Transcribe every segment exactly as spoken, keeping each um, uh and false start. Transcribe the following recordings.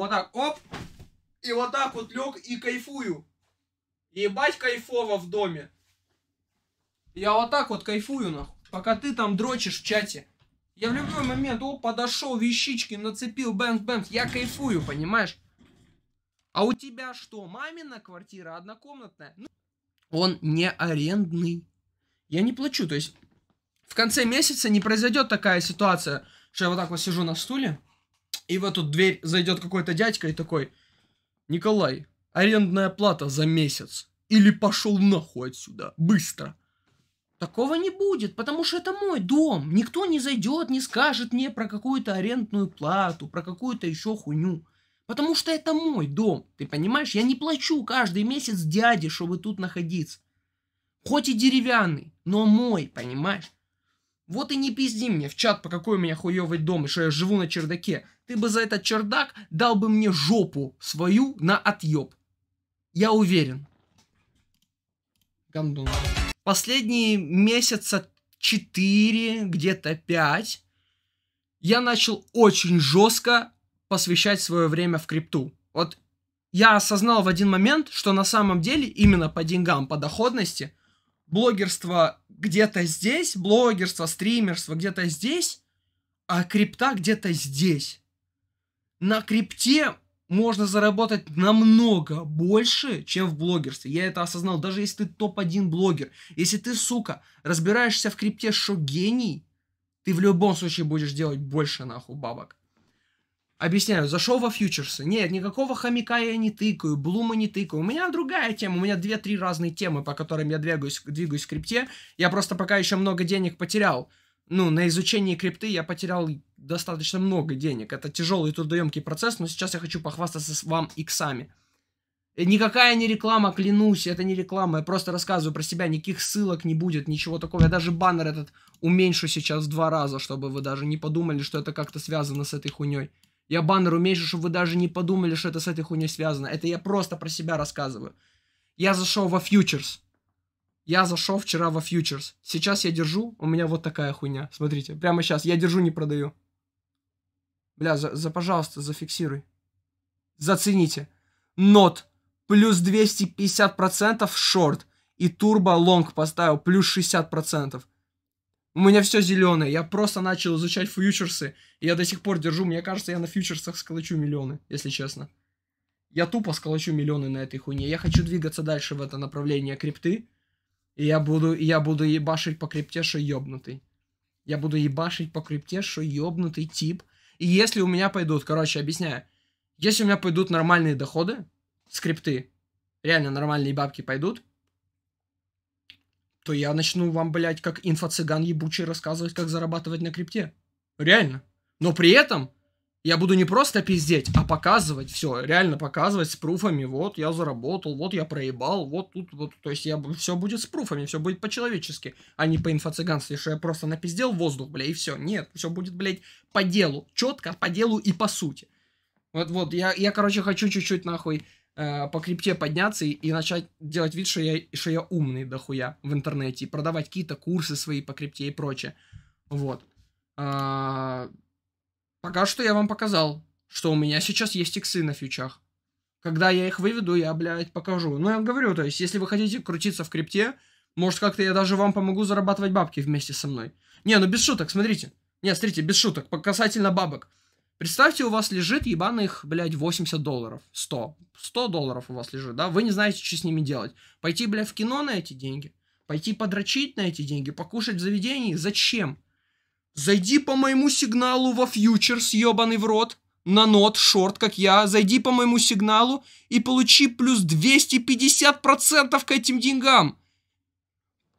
вот так, оп, и вот так вот лег и кайфую. Ебать кайфово в доме. Я вот так вот кайфую, нахуй, пока ты там дрочишь в чате. Я в любой момент, о, подошел, вещички нацепил, бэмс-бэмс, я кайфую, понимаешь? А у тебя что, мамина квартира однокомнатная? Ну, он не арендный. Я не плачу, то есть в конце месяца не произойдет такая ситуация, что я вот так вот сижу на стуле, и в эту дверь зайдет какой-то дядька и такой: Николай, арендная плата за месяц. Или пошел нахуй отсюда, быстро. Такого не будет, потому что это мой дом. Никто не зайдет, не скажет мне про какую-то арендную плату, про какую-то еще хуйню. Потому что это мой дом, ты понимаешь? Я не плачу каждый месяц дяде, чтобы тут находиться. Хоть и деревянный, но мой, понимаешь? Вот и не пизди мне в чат, по какой у меня хуёвый дом, и что я живу на чердаке. Ты бы за этот чердак дал бы мне жопу свою на отъеб. Я уверен. Гандон. Последние месяца четыре, где-то пять, я начал очень жестко посвящать свое время в крипту. Вот я осознал в один момент, что на самом деле именно по деньгам, по доходности, блогерство где-то здесь, блогерство, стримерство где-то здесь, а крипта где-то здесь. На крипте можно заработать намного больше, чем в блогерстве. Я это осознал, даже если ты топ один блогер. Если ты, сука, разбираешься в крипте, шо гений, ты в любом случае будешь делать больше, нахуй, бабок. Объясняю, зашел во фьючерсы. Нет, никакого хомяка я не тыкаю, блума не тыкаю. У меня другая тема, у меня две-три разные темы, по которым я двигаюсь, двигаюсь в крипте. Я просто пока еще много денег потерял. Ну, на изучении крипты я потерял достаточно много денег. Это тяжелый и трудоемкий процесс, но сейчас я хочу похвастаться с вам иксами. Никакая не реклама, клянусь, это не реклама. Я просто рассказываю про себя, никаких ссылок не будет, ничего такого. Я даже баннер этот уменьшу сейчас в два раза, чтобы вы даже не подумали, что это как-то связано с этой хуйней. Я баннер уменьшу, чтобы вы даже не подумали, что это с этой хуйней связано. Это я просто про себя рассказываю. Я зашел во фьючерс. Я зашел вчера во фьючерс. Сейчас я держу, у меня вот такая хуйня. Смотрите, прямо сейчас. Я держу, не продаю. Бля, за, за пожалуйста, зафиксируй. Зацените. Нот. Плюс двести пятьдесят процентов шорт. И турбо лонг поставил. Плюс шестьдесят процентов. У меня все зеленое. Я просто начал изучать фьючерсы. И я до сих пор держу. Мне кажется, я на фьючерсах сколочу миллионы, если честно. Я тупо сколочу миллионы на этой хуйне. Я хочу двигаться дальше в это направление крипты. И я буду, я буду ебашить по крипте, шо ёбнутый. Я буду ебашить по крипте, шо ёбнутый тип. И если у меня пойдут, короче, объясняю. Если у меня пойдут нормальные доходы с крипты, реально нормальные бабки пойдут, то я начну вам, блядь, как инфо-цыган ебучий рассказывать, как зарабатывать на крипте. Реально. Но при этом я буду не просто пиздеть, а показывать все, реально показывать с пруфами. Вот я заработал, вот я проебал, вот тут, вот. То есть я, все будет с пруфами, все будет по-человечески, а не по инфо-цыганству, что я просто напиздел воздух, бля, и все. Нет, все будет, блядь, по делу, четко, по делу и по сути. Вот-вот, я, я, короче, хочу чуть-чуть, нахуй, э, по крипте подняться и, и начать делать вид, что я, что я умный дохуя в интернете, и продавать какие-то курсы свои по крипте и прочее. Вот. А пока что я вам показал, что у меня сейчас есть иксы на фьючах. Когда я их выведу, я, блядь, покажу. Ну, я говорю, то есть, если вы хотите крутиться в крипте, может, как-то я даже вам помогу зарабатывать бабки вместе со мной. Не, ну без шуток, смотрите. Не, смотрите, без шуток, касательно бабок. Представьте, у вас лежит ебаных, блядь, восемьдесят долларов. сто. сто долларов у вас лежит, да? Вы не знаете, что с ними делать. Пойти, блядь, в кино на эти деньги? Пойти подрочить на эти деньги? Покушать в заведении? Зачем? Зайди по моему сигналу во фьючерс, ебаный в рот, на нот, шорт, как я. Зайди по моему сигналу и получи плюс двести пятьдесят процентов к этим деньгам.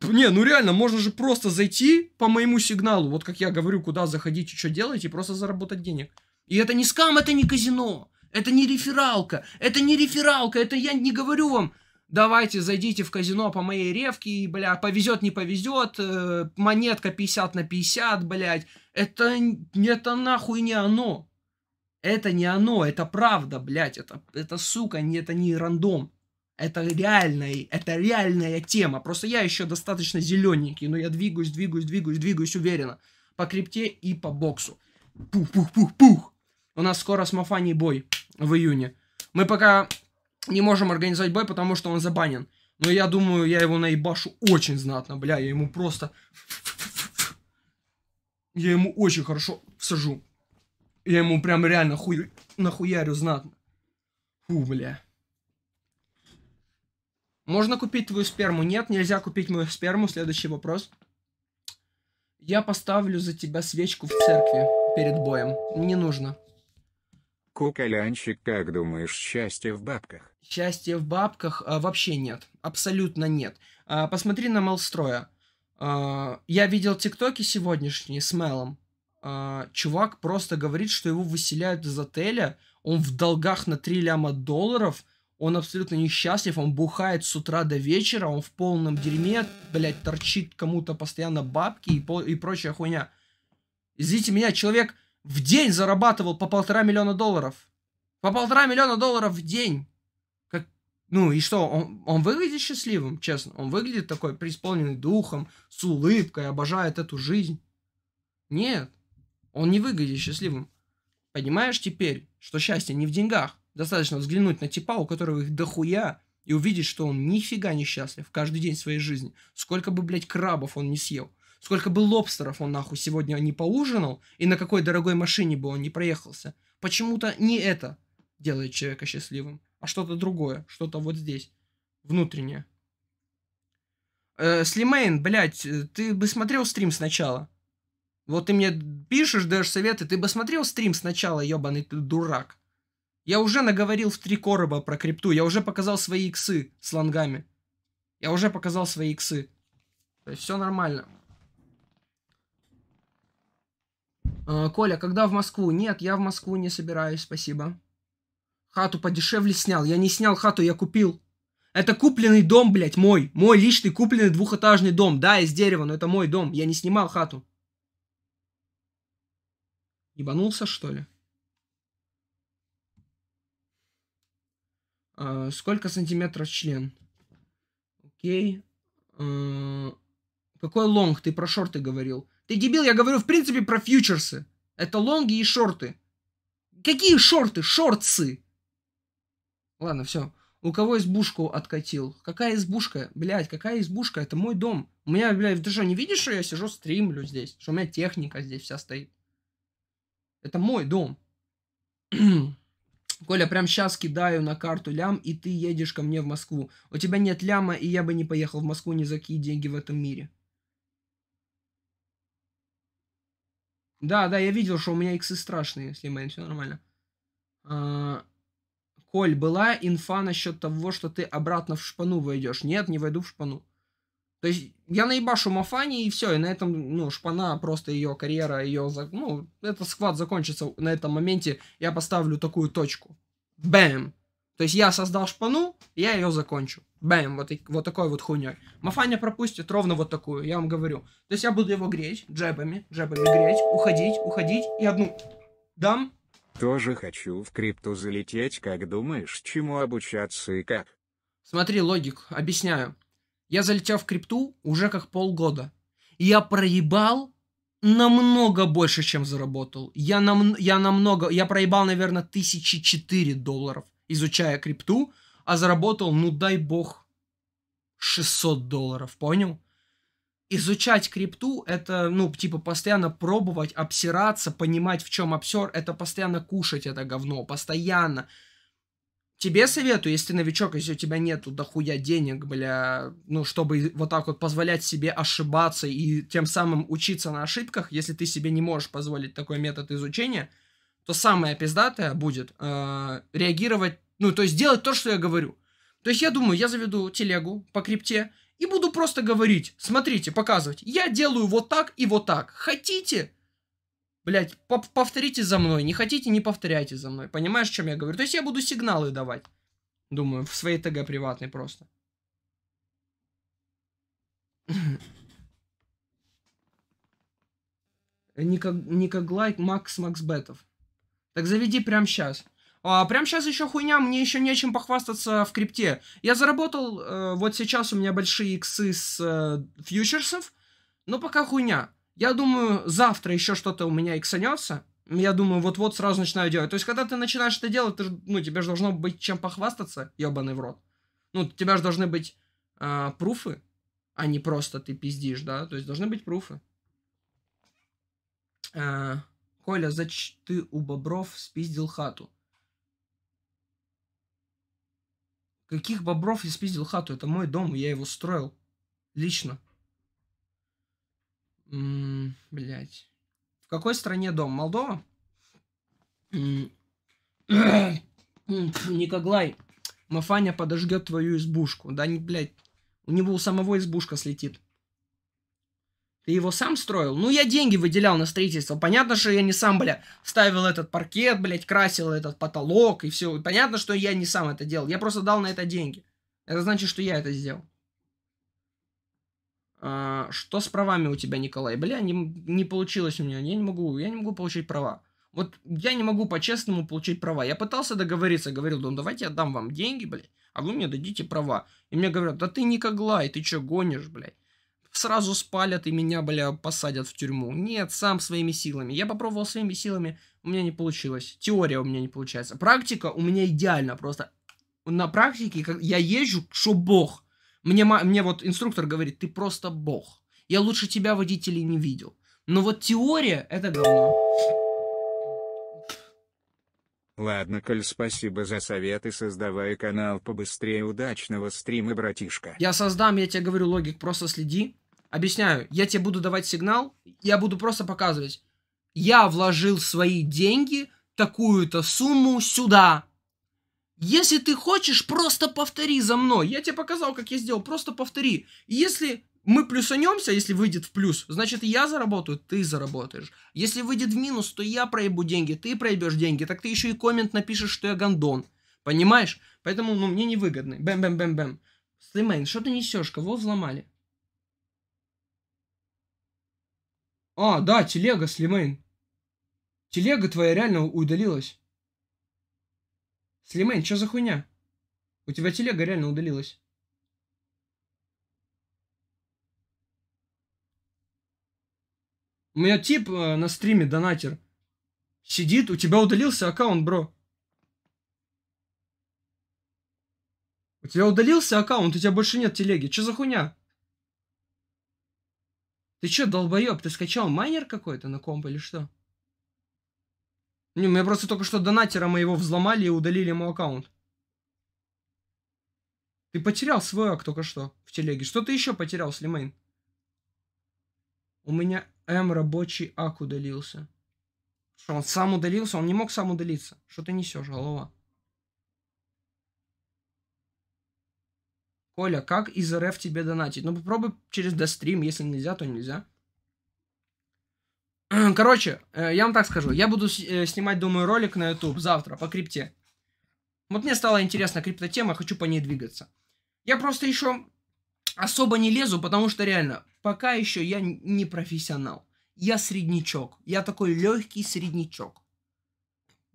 Не, ну реально, можно же просто зайти по моему сигналу, вот как я говорю, куда заходить и что делать, и просто заработать денег. И это не скам, это не казино, это не рефералка, это не рефералка, это я не говорю вам. Давайте, зайдите в казино по моей ревке, и, бля, повезет, не повезет, э, монетка пятьдесят на пятьдесят, блядь. Это, это нахуй не оно. Это не оно, это правда, блядь, это, это сука, не, это не рандом. Это реальная, это реальная тема. Просто я еще достаточно зелененький, но я двигаюсь, двигаюсь, двигаюсь, двигаюсь уверенно. По крипте и по боксу. Пух-пух-пух-пух. У нас скоро с Мафаней бой. в июне. Мы пока не можем организовать бой, потому что он забанен. Но я думаю, я его наебашу очень знатно, бля. Я ему просто... Я ему очень хорошо всажу. Я ему прям реально хуй... нахуярю знатно. Фу, бля. Можно купить твою сперму? Нет, нельзя купить мою сперму. Следующий вопрос. Я поставлю за тебя свечку в церкви перед боем. Не нужно. Куколянчик, как думаешь, счастье в бабках? Счастье в бабках а, вообще нет. Абсолютно нет. А, посмотри на Меллстроя. А, я видел тиктоки сегодняшние с Мелом. А, чувак просто говорит, что его выселяют из отеля. Он в долгах на три ляма долларов. Он абсолютно несчастлив, он бухает с утра до вечера, он в полном дерьме, блядь, торчит кому-то постоянно бабки и, и прочая хуйня. Извините меня, человек в день зарабатывал по полтора миллиона долларов. По полтора миллиона долларов в день. Как... Ну и что, он, он выглядит счастливым, честно. Он выглядит такой, преисполненный духом, с улыбкой, обожает эту жизнь. Нет, он не выглядит счастливым. Понимаешь теперь, что счастье не в деньгах. Достаточно взглянуть на типа, у которого их дохуя, и увидеть, что он нифига не счастлив каждый день своей жизни. Сколько бы, блядь, крабов он не съел, сколько бы лобстеров он, нахуй, сегодня не поужинал, и на какой дорогой машине бы он не проехался. Почему-то не это делает человека счастливым, а что-то другое, что-то вот здесь, внутреннее. Э, Слимейн, блядь, ты бы смотрел стрим сначала? Вот ты мне пишешь, даешь советы, ты бы смотрел стрим сначала, ебаный ты дурак. Я уже наговорил в три короба про крипту. Я уже показал свои иксы с лонгами. Я уже показал свои иксы. То есть все нормально. Э, Коля, когда в Москву? Нет, я в Москву не собираюсь, спасибо. Хату подешевле снял. Я не снял хату, я купил. Это купленный дом, блядь, мой. Мой личный купленный двухэтажный дом. Да, из дерева, но это мой дом. Я не снимал хату. Ебанулся, что ли? Сколько сантиметров член? Окей. Какой лонг? Ты про шорты говорил. Ты дебил, я говорю в принципе про фьючерсы. Это лонги и шорты. Какие шорты? Шортсы. Ладно, все. У кого избушку откатил? Какая избушка? Блядь, какая избушка? Это мой дом. У меня, блядь, ты что, не видишь, что я сижу, стримлю здесь? Что у меня техника здесь вся стоит? Это мой дом. Коля, прям сейчас кидаю на карту лям, и ты едешь ко мне в Москву. У тебя нет ляма, и я бы не поехал в Москву ни за какие деньги в этом мире. Да, да, я видел, что у меня иксы страшные, Слимейн, все нормально. А... Коль, была инфа насчет того, что ты обратно в шпану войдешь? Нет, не войду в шпану. То есть я наебашу Мафани, и все, и на этом, ну, шпана, просто ее карьера, ее, ну, этот схват закончится на этом моменте, я поставлю такую точку. Бэм! То есть я создал шпану, я ее закончу. Бэм! Вот, вот такой вот хуйней. Мафаня пропустит ровно вот такую, я вам говорю. То есть я буду его греть, джебами, джебами греть, уходить, уходить, и одну дам. Тоже хочу в крипту залететь, как думаешь, чему обучаться и как? Смотри, логик, объясняю. Я залетел в крипту уже как полгода. Я проебал намного больше, чем заработал. Я, нам, я намного... Я проебал, наверное, тысячу четыре долларов, изучая крипту, а заработал, ну дай бог, шестьсот долларов, понял? Изучать крипту, это, ну, типа, постоянно пробовать, обсираться, понимать, в чем обсер, это постоянно кушать это говно, постоянно... Тебе советую, если ты новичок, если у тебя нету дохуя денег, бля, ну, чтобы вот так вот позволять себе ошибаться и тем самым учиться на ошибках, если ты себе не можешь позволить такой метод изучения, то самое пиздатое будет э, реагировать, ну, то есть делать то, что я говорю. То есть я думаю, я заведу телегу по крипте и буду просто говорить, смотрите, показывать, я делаю вот так и вот так, хотите... Блять, повторите за мной. Не хотите, не повторяйте за мной. Понимаешь, о чем я говорю? То есть я буду сигналы давать. Думаю, в своей ТГ приватной просто. Неко, неко глай, Макс Максбетов. Так заведи прямо сейчас. А, прямо сейчас еще хуйня, мне еще нечем похвастаться в крипте. Я заработал, э, вот сейчас у меня большие иксы с э, фьючерсов, но пока хуйня. Я думаю, завтра еще что-то у меня иксанется, я думаю, вот-вот сразу начинаю делать. То есть, когда ты начинаешь это делать, ты, ну, тебе же должно быть чем похвастаться, ебаный в рот. Ну, у тебя же должны быть э, пруфы, а не просто ты пиздишь, да? То есть, должны быть пруфы. Э, Коля, зачем ты у бобров спиздил хату? Каких бобров я спиздил хату? Это мой дом, я его строил. Лично. М-м, блять. В какой стране дом? Молдова? Никоглай, мафаня подожгет твою избушку. Да не, блядь. У него у самого избушка слетит. Ты его сам строил? Ну, я деньги выделял на строительство. Понятно, что я не сам, бля, ставил этот паркет, блядь, красил этот потолок и все. Понятно, что я не сам это делал. Я просто дал на это деньги. Это значит, что я это сделал. А, что с правами у тебя, Николай? Бля, не, не получилось у меня. Я не могу, я не могу получить права. Вот я не могу по-честному получить права. Я пытался договориться, говорил, ну давайте я дам вам деньги, блядь, а вы мне дадите права. И мне говорят, да ты Никоглай, ты чё гонишь, блядь? Сразу спалят и меня, бля, посадят в тюрьму. Нет, сам своими силами. Я попробовал своими силами, у меня не получилось. Теория у меня не получается. Практика у меня идеально просто. На практике я езжу, шо бог. Мне, мне вот инструктор говорит, ты просто бог. Я лучше тебя, водителей, не видел. Но вот теория, это говно. Ладно, Коль, спасибо за советы. Создавай канал побыстрее. Удачного стрима, братишка. Я создам, я тебе говорю, логик, просто следи. Объясняю, я тебе буду давать сигнал, я буду просто показывать. Я вложил свои деньги, такую-то сумму сюда. Если ты хочешь, просто повтори за мной. Я тебе показал, как я сделал, просто повтори. Если мы плюсанемся, если выйдет в плюс, значит я заработаю, ты заработаешь. Если выйдет в минус, то я проебу деньги, ты проебешь деньги. Так ты еще и коммент напишешь, что я гондон. Понимаешь? Поэтому, ну, мне невыгодно. Бэм-бэм-бэм-бэм. Слимейн, что ты несешь? Кого взломали? А, да, телега, Слимейн. Телега твоя реально удалилась. Слимейн, что за хуйня? У тебя телега реально удалилась. У меня тип э, на стриме, донатер, сидит, у тебя удалился аккаунт, бро. У тебя удалился аккаунт, у тебя больше нет телеги. Что за хуйня? Ты что, долбоеб, ты скачал майнер какой-то на комп или что? Не, у меня просто только что донатера моего взломали и удалили ему аккаунт. Ты потерял свой ак только что в телеге. Что ты еще потерял, Слимейн? У меня М рабочий ак удалился. Что, он сам удалился? Он не мог сам удалиться. Что ты несешь, голова? Коля, как из РФ тебе донатить? Ну попробуй через дострим, если нельзя, то нельзя. Короче, я вам так скажу. Я буду снимать, думаю, ролик на YouTube завтра по крипте. Вот мне стала интересна криптотема, хочу по ней двигаться. Я просто еще особо не лезу, потому что реально, пока еще я не профессионал. Я среднячок. Я такой легкий среднячок.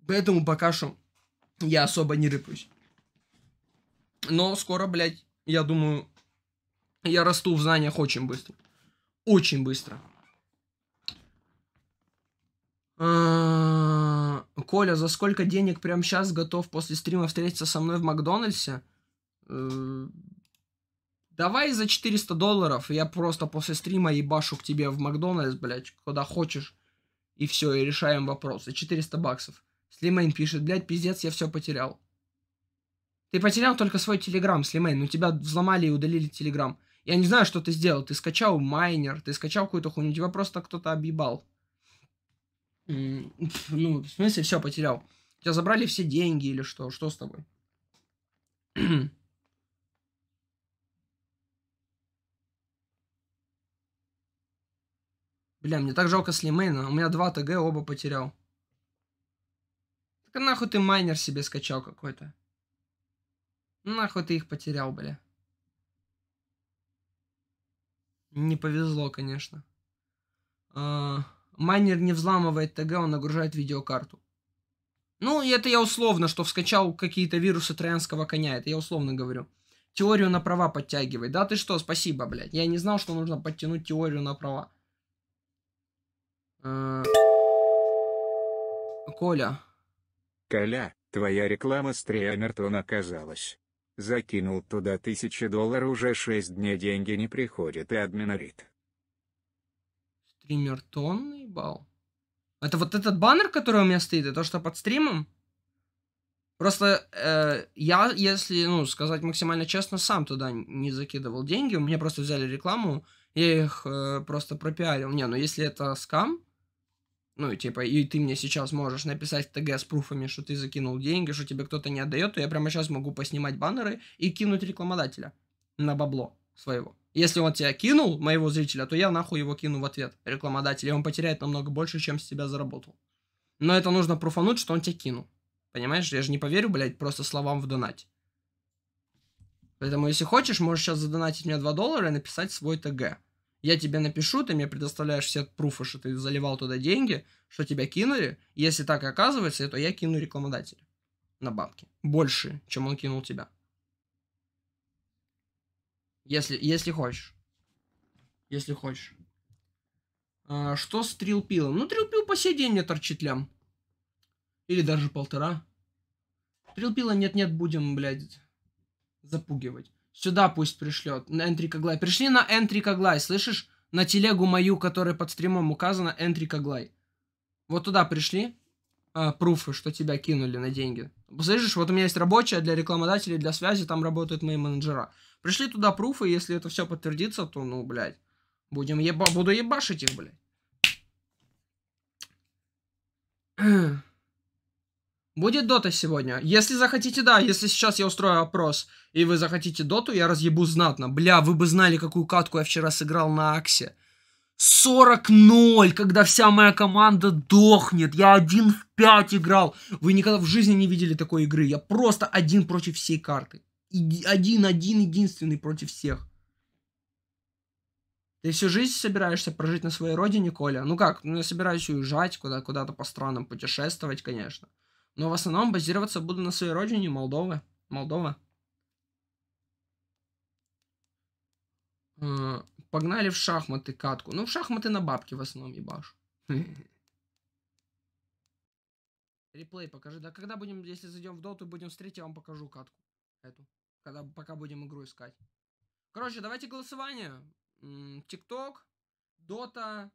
Поэтому пока что я особо не рыпаюсь. Но скоро, блядь, я думаю, я расту в знаниях очень быстро. Очень быстро. Коля, за сколько денег прямо сейчас готов после стрима встретиться со мной в Макдональдсе? Давай за четыреста долларов, я просто после стрима ебашу к тебе в Макдональдс, блядь, куда хочешь, и все, и решаем вопрос. За четыреста баксов. Слимейн пишет, блядь, пиздец, я все потерял. Ты потерял только свой телеграм, Слимейн, ну тебя взломали и удалили телеграм. Я не знаю, что ты сделал, ты скачал майнер, ты скачал какую-то хуйню, тебя просто кто-то объебал. Ну, в смысле, все потерял. Тебя забрали все деньги или что? Что с тобой? Бля, мне так жалко Слимейна. У меня два ТГ, оба потерял. Так нахуй ты майнер себе скачал какой-то? Нахуй ты их потерял, бля. Не повезло, конечно. А... Майнер не взламывает ТГ, он нагружает видеокарту. Ну, это я условно, что вскачал какие-то вирусы троянского коня. Это я условно говорю. Теорию на права подтягивай. Да ты что, спасибо, блядь. Я не знал, что нужно подтянуть теорию на права. Коля. Коля, твоя реклама с Триамертон оказалась. Закинул туда тысячи долларов, уже шесть дней деньги не приходят и админорит. Стримертон наебал? Это вот этот баннер, который у меня стоит, это то, что под стримом? Просто э, я, если, ну, сказать максимально честно, сам туда не закидывал деньги, у меня просто взяли рекламу, я их э, просто пропиарил. Не, ну если это скам, ну, типа, и ты мне сейчас можешь написать в ТГ с пруфами, что ты закинул деньги, что тебе кто-то не отдает, то я прямо сейчас могу поснимать баннеры и кинуть рекламодателя на бабло своего. Если он тебя кинул, моего зрителя, то я нахуй его кину в ответ, рекламодателя, и он потеряет намного больше, чем с тебя заработал. Но это нужно пруфануть, что он тебя кинул. Понимаешь? Я же не поверю, блядь, просто словам в донате. Поэтому, если хочешь, можешь сейчас задонатить мне два доллара и написать свой ТГ. Я тебе напишу, ты мне предоставляешь все пруфы, что ты заливал туда деньги, что тебя кинули. Если так оказывается, то я кину рекламодателя на бабки. Больше, чем он кинул тебя. Если, если хочешь. Если хочешь. А, что с Трилпилом? Ну, Трилпил по сей день мне торчит лям. Или даже полтора. Трилпила нет-нет, будем, блядь, запугивать. Сюда пусть пришлет. На nekoglai. Пришли на nekoglai, слышишь? На телегу мою, которая под стримом указана, nekoglai. Вот туда пришли. А, пруфы, что тебя кинули на деньги. Слышишь, вот у меня есть рабочая для рекламодателей, для связи, там работают мои менеджера. Пришли туда пруфы, если это все подтвердится, то, ну, блядь, будем еба... буду ебашить их, блядь. Будет дота сегодня. Если захотите, да, если сейчас я устрою опрос, и вы захотите доту, я разъебу знатно. Бля, вы бы знали, какую катку я вчера сыграл на Аксе. сорок ноль, когда вся моя команда дохнет. Я один в пять играл. Вы никогда в жизни не видели такой игры. Я просто один против всей карты. Один-один единственный против всех. Ты всю жизнь собираешься прожить на своей родине, Коля? Ну как, ну я собираюсь уезжать куда- куда-то по странам, путешествовать, конечно. Но в основном базироваться буду на своей родине, Молдовы. Молдова. Погнали в шахматы катку. Ну, в шахматы на бабки в основном ебашу. Реплей покажи. Да когда будем, если зайдем в доту, будем встретить, я вам покажу катку. Эту. Когда, пока будем игру искать. Короче, давайте голосование. ТикТок, дота...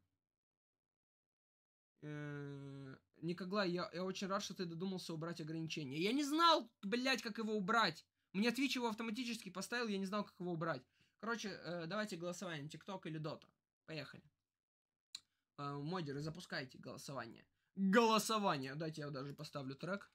Никоглай, я, я очень рад, что ты додумался убрать ограничение. Я не знал, блядь, как его убрать. Мне Twitch его автоматически поставил, я не знал, как его убрать. Короче, э, давайте голосование, ТикТок или Дота. Поехали. Э, модеры, запускайте голосование. Голосование. Дайте я даже поставлю трек.